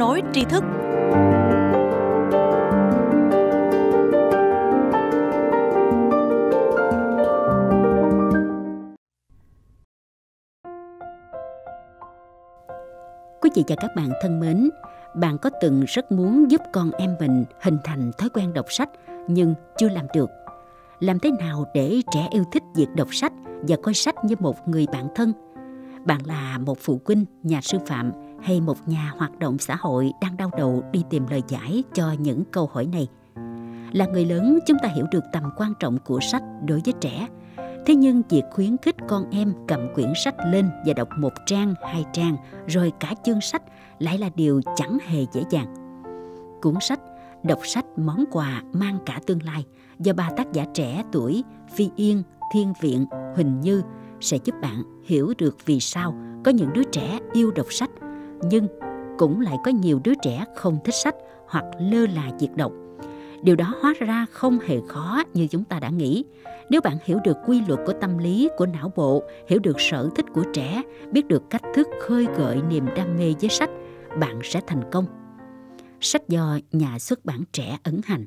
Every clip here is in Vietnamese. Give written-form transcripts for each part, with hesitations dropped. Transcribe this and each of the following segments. Nói tri thức. Quý vị và các bạn thân mến, bạn có từng rất muốn giúp con em mình hình thành thói quen đọc sách nhưng chưa làm được. Làm thế nào để trẻ yêu thích việc đọc sách và coi sách như một người bạn thân? Bạn là một phụ huynh, nhà sư phạm hay một nhà hoạt động xã hội đang đau đầu đi tìm lời giải cho những câu hỏi này. Là người lớn, chúng ta hiểu được tầm quan trọng của sách đối với trẻ. Thế nhưng việc khuyến khích con em cầm quyển sách lên và đọc một trang, hai trang, rồi cả chương sách lại là điều chẳng hề dễ dàng. Cuốn sách Đọc sách, món quà mang cả tương lai do ba tác giả trẻ tuổi Phi Yên, Thiên Viện, Huỳnh Như sẽ giúp bạn hiểu được vì sao có những đứa trẻ yêu đọc sách nhưng cũng lại có nhiều đứa trẻ không thích sách hoặc lơ là việc đọc. Điều đó hóa ra không hề khó như chúng ta đã nghĩ. Nếu bạn hiểu được quy luật của tâm lý, của não bộ, hiểu được sở thích của trẻ, biết được cách thức khơi gợi niềm đam mê với sách, bạn sẽ thành công. Sách do nhà xuất bản Trẻ ấn hành.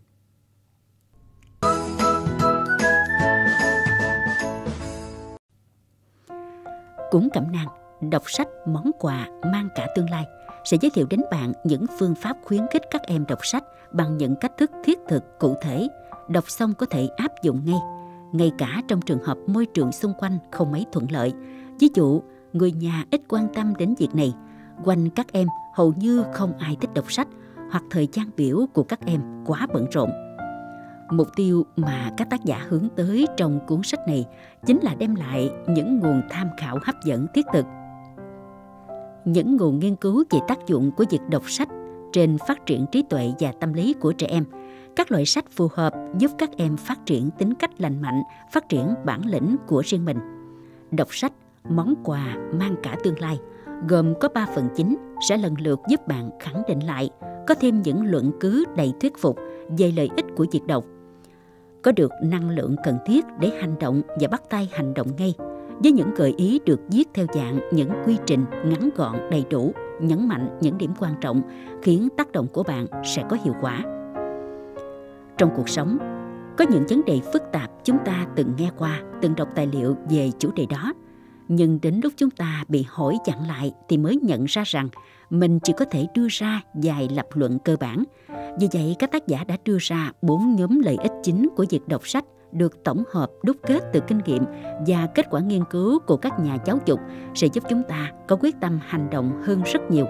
Cũng cẩm nang Đọc sách, món quà mang cả tương lai sẽ giới thiệu đến bạn những phương pháp khuyến khích các em đọc sách bằng những cách thức thiết thực, cụ thể, đọc xong có thể áp dụng ngay, ngay cả trong trường hợp môi trường xung quanh không mấy thuận lợi. Ví dụ, người nhà ít quan tâm đến việc này, quanh các em hầu như không ai thích đọc sách, hoặc thời gian biểu của các em quá bận rộn. Mục tiêu mà các tác giả hướng tới trong cuốn sách này chính là đem lại những nguồn tham khảo hấp dẫn, thiết thực. Những nguồn nghiên cứu về tác dụng của việc đọc sách trên phát triển trí tuệ và tâm lý của trẻ em. Các loại sách phù hợp giúp các em phát triển tính cách lành mạnh, phát triển bản lĩnh của riêng mình. Đọc sách, món quà mang cả tương lai gồm có 3 phần chính sẽ lần lượt giúp bạn khẳng định lại, có thêm những luận cứ đầy thuyết phục về lợi ích của việc đọc. Có được năng lượng cần thiết để hành động và bắt tay hành động ngay, với những gợi ý được viết theo dạng những quy trình ngắn gọn đầy đủ, nhấn mạnh những điểm quan trọng, khiến tác động của bạn sẽ có hiệu quả. Trong cuộc sống, có những vấn đề phức tạp chúng ta từng nghe qua, từng đọc tài liệu về chủ đề đó. Nhưng đến lúc chúng ta bị hỏi chặn lại thì mới nhận ra rằng mình chỉ có thể đưa ra vài lập luận cơ bản. Vì vậy, các tác giả đã đưa ra 4 nhóm lợi ích chính của việc đọc sách được tổng hợp đúc kết từ kinh nghiệm và kết quả nghiên cứu của các nhà giáo dục sẽ giúp chúng ta có quyết tâm hành động hơn rất nhiều.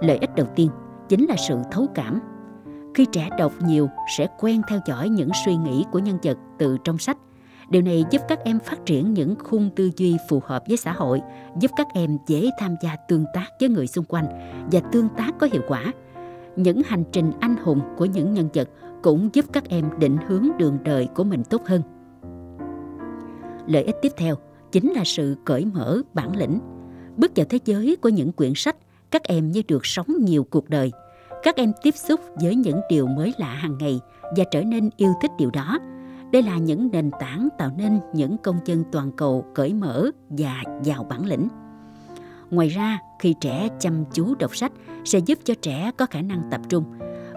Lợi ích đầu tiên chính là sự thấu cảm. Khi trẻ đọc nhiều sẽ quen theo dõi những suy nghĩ của nhân vật từ trong sách. Điều này giúp các em phát triển những khung tư duy phù hợp với xã hội, giúp các em dễ tham gia tương tác với người xung quanh và tương tác có hiệu quả. Những hành trình anh hùng của những nhân vật cũng giúp các em định hướng đường đời của mình tốt hơn. Lợi ích tiếp theo chính là sự cởi mở bản lĩnh. Bước vào thế giới của những quyển sách, các em như được sống nhiều cuộc đời. Các em tiếp xúc với những điều mới lạ hàng ngày và trở nên yêu thích điều đó. Đây là những nền tảng tạo nên những công dân toàn cầu cởi mở và giàu bản lĩnh. Ngoài ra, khi trẻ chăm chú đọc sách sẽ giúp cho trẻ có khả năng tập trung.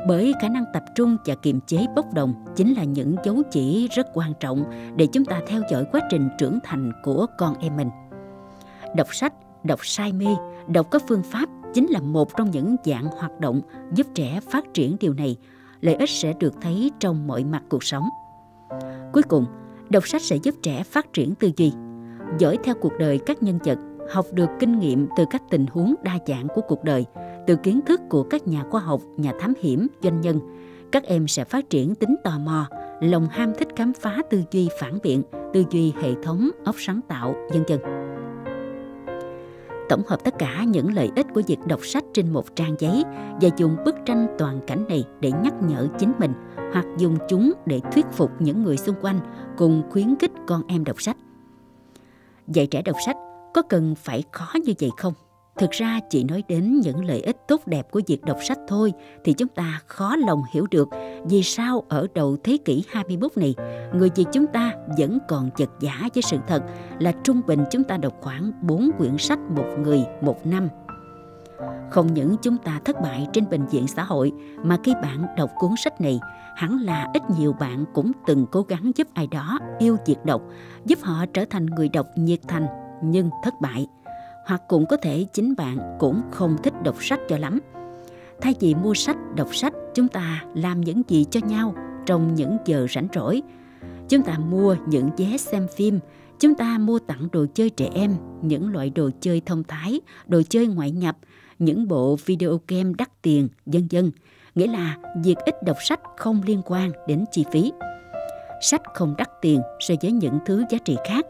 Bởi khả năng tập trung và kiềm chế bốc đồng chính là những dấu chỉ rất quan trọng để chúng ta theo dõi quá trình trưởng thành của con em mình. Đọc sách, đọc say mê, đọc có phương pháp chính là một trong những dạng hoạt động giúp trẻ phát triển điều này. Lợi ích sẽ được thấy trong mọi mặt cuộc sống. Cuối cùng, đọc sách sẽ giúp trẻ phát triển tư duy, dõi theo cuộc đời các nhân vật, học được kinh nghiệm từ các tình huống đa dạng của cuộc đời, từ kiến thức của các nhà khoa học, nhà thám hiểm, doanh nhân. Các em sẽ phát triển tính tò mò, lòng ham thích khám phá, tư duy phản biện, tư duy hệ thống, óc sáng tạo, vân vân. Tổng hợp tất cả những lợi ích của việc đọc sách trên một trang giấy và dùng bức tranh toàn cảnh này để nhắc nhở chính mình, hoặc dùng chúng để thuyết phục những người xung quanh, cùng khuyến khích con em đọc sách. Dạy trẻ đọc sách có cần phải khó như vậy không? Thực ra chỉ nói đến những lợi ích tốt đẹp của việc đọc sách thôi thì chúng ta khó lòng hiểu được vì sao ở đầu thế kỷ 21 này, người Việt chúng ta vẫn còn vật vã với sự thật là trung bình chúng ta đọc khoảng 4 quyển sách một người một năm. Không những chúng ta thất bại trên bình diện xã hội, mà khi bạn đọc cuốn sách này, hẳn là ít nhiều bạn cũng từng cố gắng giúp ai đó yêu việc đọc, giúp họ trở thành người đọc nhiệt thành nhưng thất bại. Hoặc cũng có thể chính bạn cũng không thích đọc sách cho lắm. Thay vì mua sách, đọc sách, chúng ta làm những gì cho nhau trong những giờ rảnh rỗi? Chúng ta mua những vé xem phim, chúng ta mua tặng đồ chơi trẻ em, những loại đồ chơi thông thái, đồ chơi ngoại nhập, những bộ video game đắt tiền, vân vân. Nghĩa là việc ít đọc sách không liên quan đến chi phí. Sách không đắt tiền so với những thứ giá trị khác,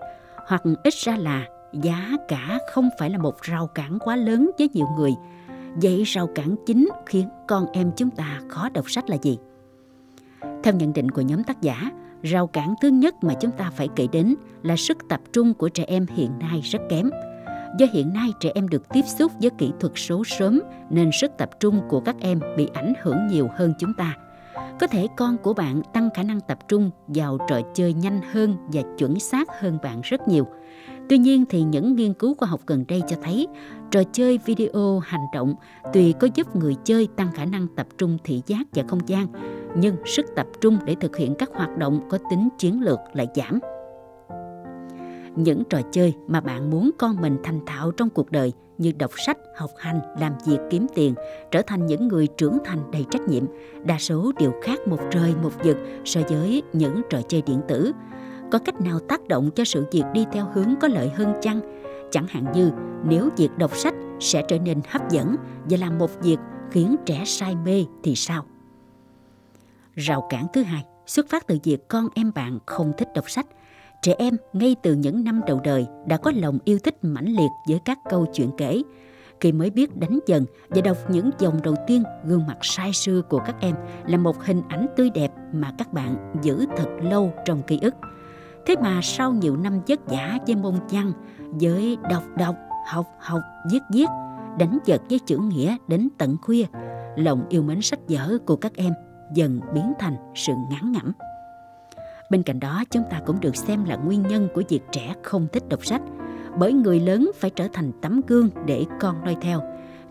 hoặc ít ra là giá cả không phải là một rào cản quá lớn với nhiều người. Vậy rào cản chính khiến con em chúng ta khó đọc sách là gì? Theo nhận định của nhóm tác giả, rào cản thứ nhất mà chúng ta phải kể đến là sức tập trung của trẻ em hiện nay rất kém. Do hiện nay trẻ em được tiếp xúc với kỹ thuật số sớm nên sức tập trung của các em bị ảnh hưởng nhiều hơn chúng ta. Có thể con của bạn tăng khả năng tập trung vào trò chơi nhanh hơn và chuẩn xác hơn bạn rất nhiều. Tuy nhiên thì những nghiên cứu khoa học gần đây cho thấy trò chơi video hành động tuy có giúp người chơi tăng khả năng tập trung thị giác và không gian, nhưng sức tập trung để thực hiện các hoạt động có tính chiến lược lại giảm. Những trò chơi mà bạn muốn con mình thành thạo trong cuộc đời như đọc sách, học hành, làm việc kiếm tiền, trở thành những người trưởng thành đầy trách nhiệm, đa số đều khác một trời một vực so với những trò chơi điện tử. Có cách nào tác động cho sự việc đi theo hướng có lợi hơn chăng? Chẳng hạn như nếu việc đọc sách sẽ trở nên hấp dẫn và làm một việc khiến trẻ say mê thì sao? Rào cản thứ hai xuất phát từ việc con em bạn không thích đọc sách. Trẻ em ngay từ những năm đầu đời đã có lòng yêu thích mãnh liệt với các câu chuyện kể. Khi mới biết đánh dần và đọc những dòng đầu tiên, gương mặt say sưa của các em là một hình ảnh tươi đẹp mà các bạn giữ thật lâu trong ký ức. Thế mà sau nhiều năm vất vả với môn văn, với đọc, học, viết, đánh vật với chữ nghĩa đến tận khuya, lòng yêu mến sách vở của các em dần biến thành sự ngán ngẩm. Bên cạnh đó, chúng ta cũng được xem là nguyên nhân của việc trẻ không thích đọc sách, bởi người lớn phải trở thành tấm gương để con noi theo.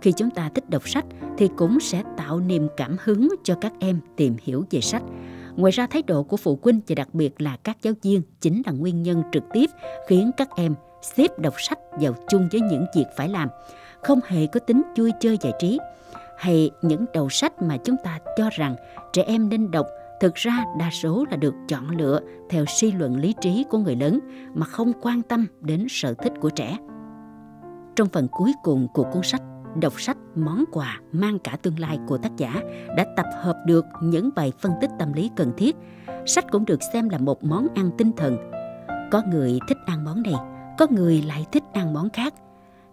Khi chúng ta thích đọc sách thì cũng sẽ tạo niềm cảm hứng cho các em tìm hiểu về sách. Ngoài ra, thái độ của phụ huynh và đặc biệt là các giáo viên chính là nguyên nhân trực tiếp khiến các em xếp đọc sách vào chung với những việc phải làm, không hề có tính vui chơi giải trí. Hay những đầu sách mà chúng ta cho rằng trẻ em nên đọc, thực ra đa số là được chọn lựa theo suy luận lý trí của người lớn mà không quan tâm đến sở thích của trẻ. Trong phần cuối cùng của cuốn sách Đọc sách, món quà mang cả tương lai của tác giả đã tập hợp được những bài phân tích tâm lý cần thiết. Sách cũng được xem là một món ăn tinh thần. Có người thích ăn món này, có người lại thích ăn món khác.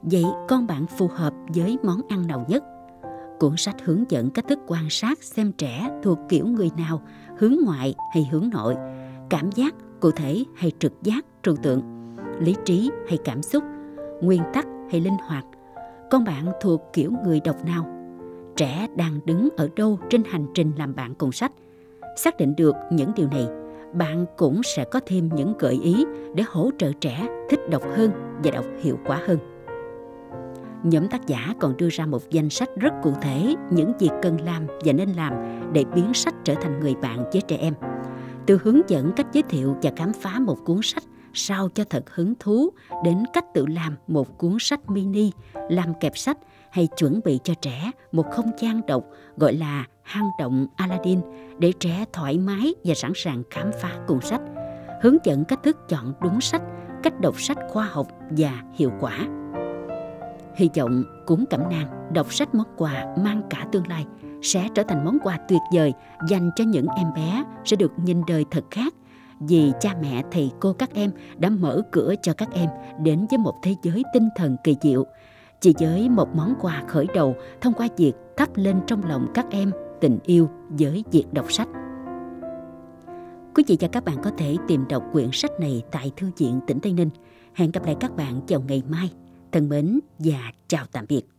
Vậy con bạn phù hợp với món ăn nào nhất? Cuốn sách hướng dẫn cách thức quan sát xem trẻ thuộc kiểu người nào, hướng ngoại hay hướng nội, cảm giác cụ thể hay trực giác trừu tượng, lý trí hay cảm xúc, nguyên tắc hay linh hoạt. Con bạn thuộc kiểu người đọc nào? Trẻ đang đứng ở đâu trên hành trình làm bạn cùng sách? Xác định được những điều này, bạn cũng sẽ có thêm những gợi ý để hỗ trợ trẻ thích đọc hơn và đọc hiệu quả hơn. Nhóm tác giả còn đưa ra một danh sách rất cụ thể những việc cần làm và nên làm để biến sách trở thành người bạn với trẻ em. Từ hướng dẫn cách giới thiệu và khám phá một cuốn sách sao cho thật hứng thú, đến cách tự làm một cuốn sách mini, làm kẹp sách hay chuẩn bị cho trẻ một không gian đọc gọi là hang động Aladdin để trẻ thoải mái và sẵn sàng khám phá cuốn sách. Hướng dẫn cách thức chọn đúng sách, cách đọc sách khoa học và hiệu quả. Hy vọng cuốn cẩm nang Đọc sách, món quà mang cả tương lai sẽ trở thành món quà tuyệt vời dành cho những em bé sẽ được nhìn đời thật khác, vì cha mẹ, thầy cô các em đã mở cửa cho các em đến với một thế giới tinh thần kỳ diệu. Chỉ với một món quà khởi đầu thông qua việc thắp lên trong lòng các em tình yêu với việc đọc sách. Quý vị và các bạn có thể tìm đọc quyển sách này tại Thư viện tỉnh Tây Ninh. Hẹn gặp lại các bạn vào ngày mai. Thân mến và chào tạm biệt.